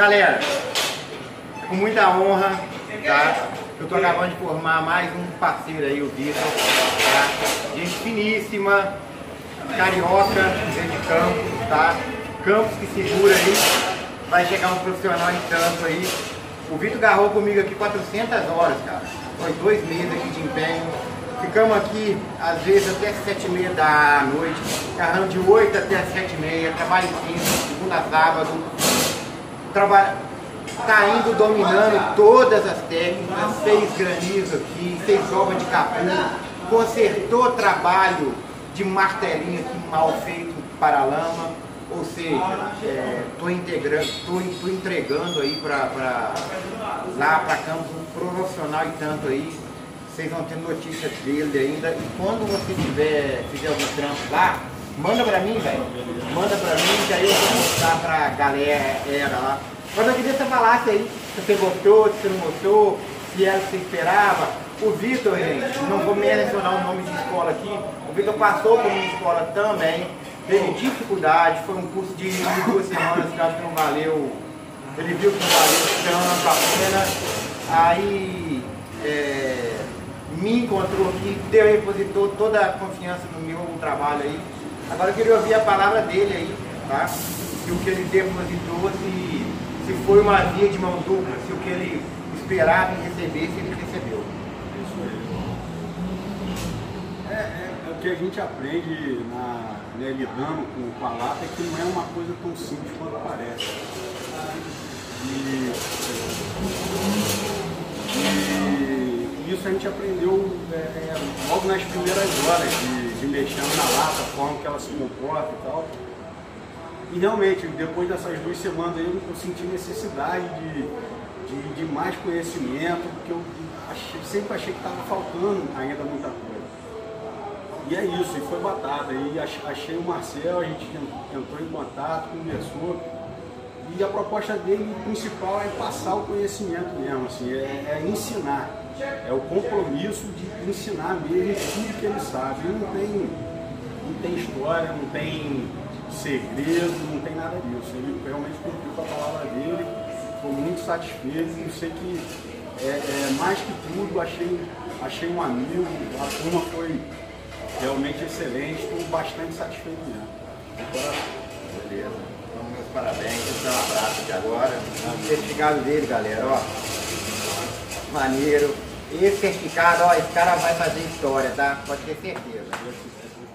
galera, com muita honra, tá? Eu tô acabando de formar mais um parceiro aí, o Vitor, tá? Gente finíssima, carioca, dentro de Campos, tá? Campos que segura aí, vai chegar um profissional em Campos aí. O Vitor garrou comigo aqui 400 horas, cara. Foi 2 meses aqui de empenho. Ficamos aqui, às vezes, até 7h30 da noite, carrando de 8 até as 7h30, trabalho fino, segunda a sábado. Tá indo dominando todas as técnicas, 6 granizos aqui, 6 obras de capim, consertou trabalho de martelinho aqui mal feito para a lama, ou seja, tô entregando aí lá para Campos um profissional e tanto aí, vocês vão ter notícias dele ainda, e quando você fizer algum trampo lá, manda pra mim, velho, manda pra mim que aí eu vou mostrar pra galera lá. Mas eu queria que você falasse aí, se você gostou, se você não gostou, se era o que você esperava. O Vitor, gente, não vou mencionar o nome de escola aqui, o Vitor passou por uma escola também, teve dificuldade, foi um curso de 2 semanas que eu acho que não valeu, ele viu que não valeu tanto a pena, aí me encontrou aqui, depositou toda a confiança no meu trabalho aí. Agora eu queria ouvir a palavra dele aí, tá? Se o que ele depositou, se foi uma via de mão dupla, se o que ele esperava em receber, se ele recebeu. É o que a gente aprende lidando com a lata, é que não é uma coisa tão simples quanto parece. E isso a gente aprendeu logo nas primeiras horas de mexendo na lata, a forma que ela se comporta e tal. E realmente, depois dessas 2 semanas eu senti necessidade de mais conhecimento, porque eu sempre achei que estava faltando ainda muita coisa. E é isso, e foi batata. E achei o Marcel, a gente entrou em contato, conversou. E a proposta dele principal é passar o conhecimento mesmo, assim, é ensinar. É o compromisso de ensinar mesmo tudo que ele sabe. E não tem história, não tem segredo, não tem nada disso. Ele realmente cumpriu com a palavra dele, estou muito satisfeito. Eu sei que mais que tudo achei um amigo, a turma foi realmente excelente, estou bastante satisfeito mesmo. Beleza, então meus parabéns, eu dar um abraço aqui agora. O certificado dele, galera, ó, maneiro. Esse certificado, ó, esse cara vai fazer história, tá? Pode ter certeza.